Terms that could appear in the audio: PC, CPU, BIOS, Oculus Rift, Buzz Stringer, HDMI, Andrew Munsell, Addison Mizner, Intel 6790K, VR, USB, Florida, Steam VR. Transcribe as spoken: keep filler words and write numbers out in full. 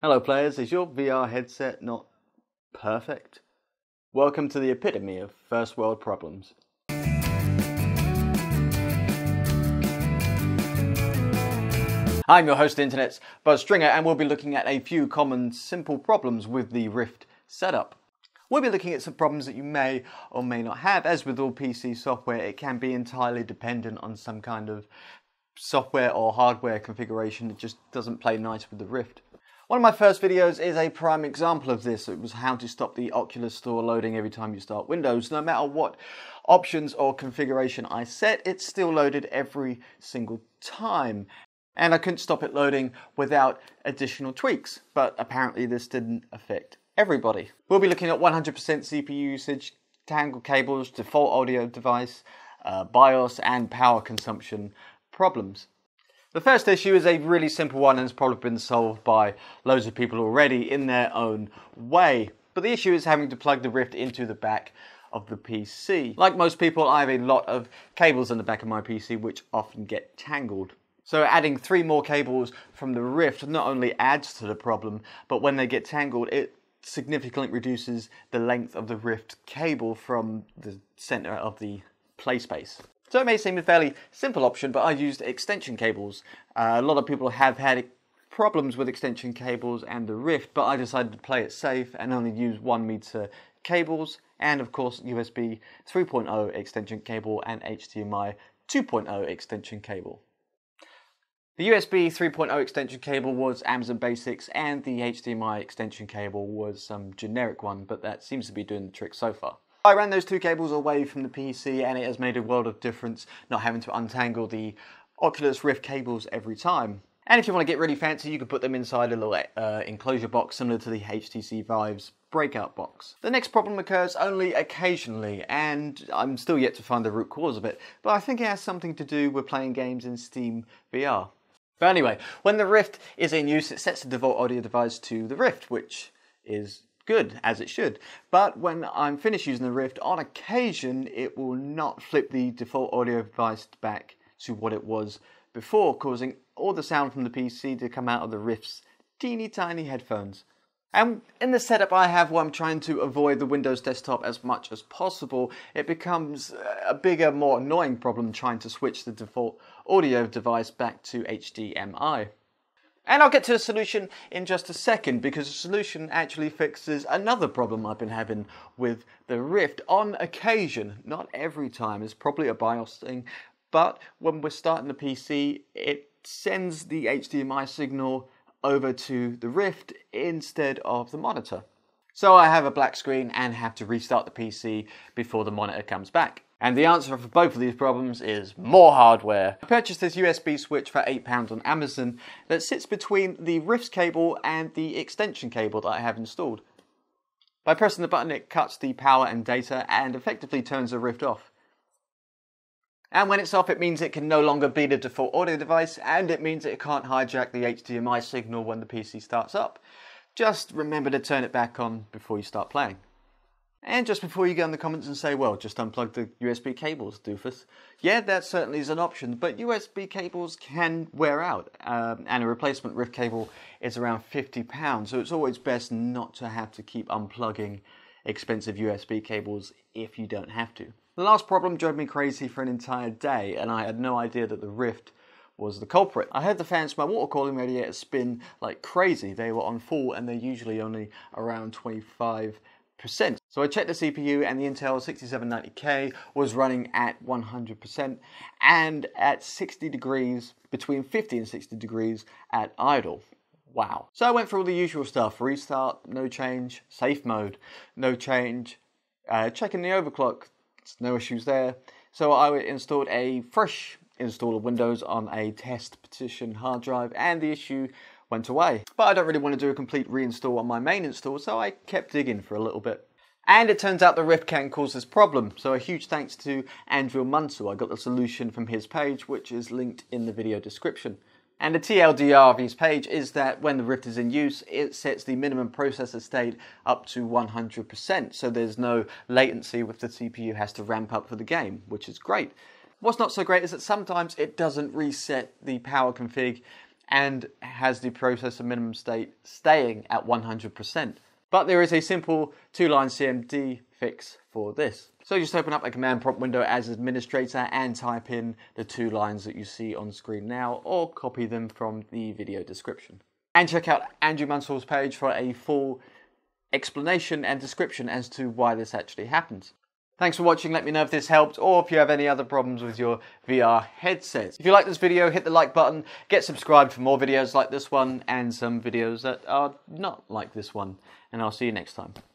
Hello players, is your V R headset not perfect? Welcome to the epitome of first world problems. I'm your host of the internets, Buzz Stringer, and we'll be looking at a few common simple problems with the Rift setup. We'll be looking at some problems that you may or may not have. As with all P C software, it can be entirely dependent on some kind of software or hardware configuration that just doesn't play nice with the Rift. One of my first videos is a prime example of this. It was how to stop the Oculus store loading every time you start Windows. No matter what options or configuration I set, it still loaded every single time. And I couldn't stop it loading without additional tweaks, but apparently this didn't affect everybody. We'll be looking at one hundred percent C P U usage, tangled cables, default audio device, uh, BIOS and power consumption problems. The first issue is a really simple one and it's probably been solved by loads of people already in their own way. But the issue is having to plug the Rift into the back of the P C. Like most people, I have a lot of cables on the back of my P C which often get tangled. So adding three more cables from the Rift not only adds to the problem, but when they get tangled, it significantly reduces the length of the Rift cable from the center of the play space. So it may seem a fairly simple option, but I used extension cables. Uh, a lot of people have had problems with extension cables and the Rift, but I decided to play it safe and only use one meter cables and of course U S B three point oh extension cable and H D M I two point oh extension cable. The U S B three point oh extension cable was Amazon Basics and the H D M I extension cable was some generic one, but that seems to be doing the trick so far. I ran those two cables away from the P C and it has made a world of difference not having to untangle the Oculus Rift cables every time. And if you want to get really fancy, you can put them inside a little uh, enclosure box similar to the H T C Vive's breakout box. The next problem occurs only occasionally and I'm still yet to find the root cause of it, but I think it has something to do with playing games in Steam V R. But anyway, when the Rift is in use, it sets the default audio device to the Rift, which is good, as it should. But when I'm finished using the Rift, on occasion, it will not flip the default audio device back to what it was before, causing all the sound from the P C to come out of the Rift's teeny tiny headphones. And in the setup I have where I'm trying to avoid the Windows desktop as much as possible, it becomes a bigger, more annoying problem trying to switch the default audio device back to H D M I. And I'll get to the solution in just a second because the solution actually fixes another problem I've been having with the Rift on occasion. Not every time, it's probably a BIOS thing, but when we're starting the P C, it sends the H D M I signal over to the Rift instead of the monitor. So I have a black screen and have to restart the P C before the monitor comes back. And the answer for both of these problems is more hardware. I purchased this U S B switch for eight pounds on Amazon that sits between the Rift's cable and the extension cable that I have installed. By pressing the button, it cuts the power and data and effectively turns the Rift off. And when it's off, it means it can no longer be the default audio device and it means it can't hijack the H D M I signal when the P C starts up. Just remember to turn it back on before you start playing. And just before you go in the comments and say, well, just unplug the U S B cables, doofus. Yeah, that certainly is an option, but U S B cables can wear out um, and a replacement Rift cable is around fifty pounds, so it's always best not to have to keep unplugging expensive U S B cables if you don't have to. The last problem drove me crazy for an entire day and I had no idea that the Rift was the culprit. I heard the fans from my water cooling radiator spin like crazy. They were on full and they're usually only around twenty-five percent. So I checked the C P U and the Intel sixty-seven ninety K was running at one hundred percent and at sixty degrees, between fifty and sixty degrees at idle. Wow. So I went through all the usual stuff. Restart, no change, safe mode, no change, uh, checking the overclock, no issues there. So I installed a fresh install of Windows on a test partition hard drive and the issue went away. But I don't really want to do a complete reinstall on my main install, so I kept digging for a little bit. And it turns out the Rift can cause this problem. So a huge thanks to Andrew Munsell. I got the solution from his page, which is linked in the video description. And the T L D R of his page is that when the Rift is in use, it sets the minimum processor state up to one hundred percent. So there's no latency if the C P U has to ramp up for the game, which is great. What's not so great is that sometimes it doesn't reset the power config and has the processor minimum state staying at one hundred percent. But there is a simple two-line C M D fix for this. So just open up a command prompt window as administrator and type in the two lines that you see on screen now, or copy them from the video description. And check out Andrew Munsell's page for a full explanation and description as to why this actually happens. Thanks for watching, let me know if this helped or if you have any other problems with your V R headsets. If you like this video, hit the like button, get subscribed for more videos like this one and some videos that are not like this one. And I'll see you next time.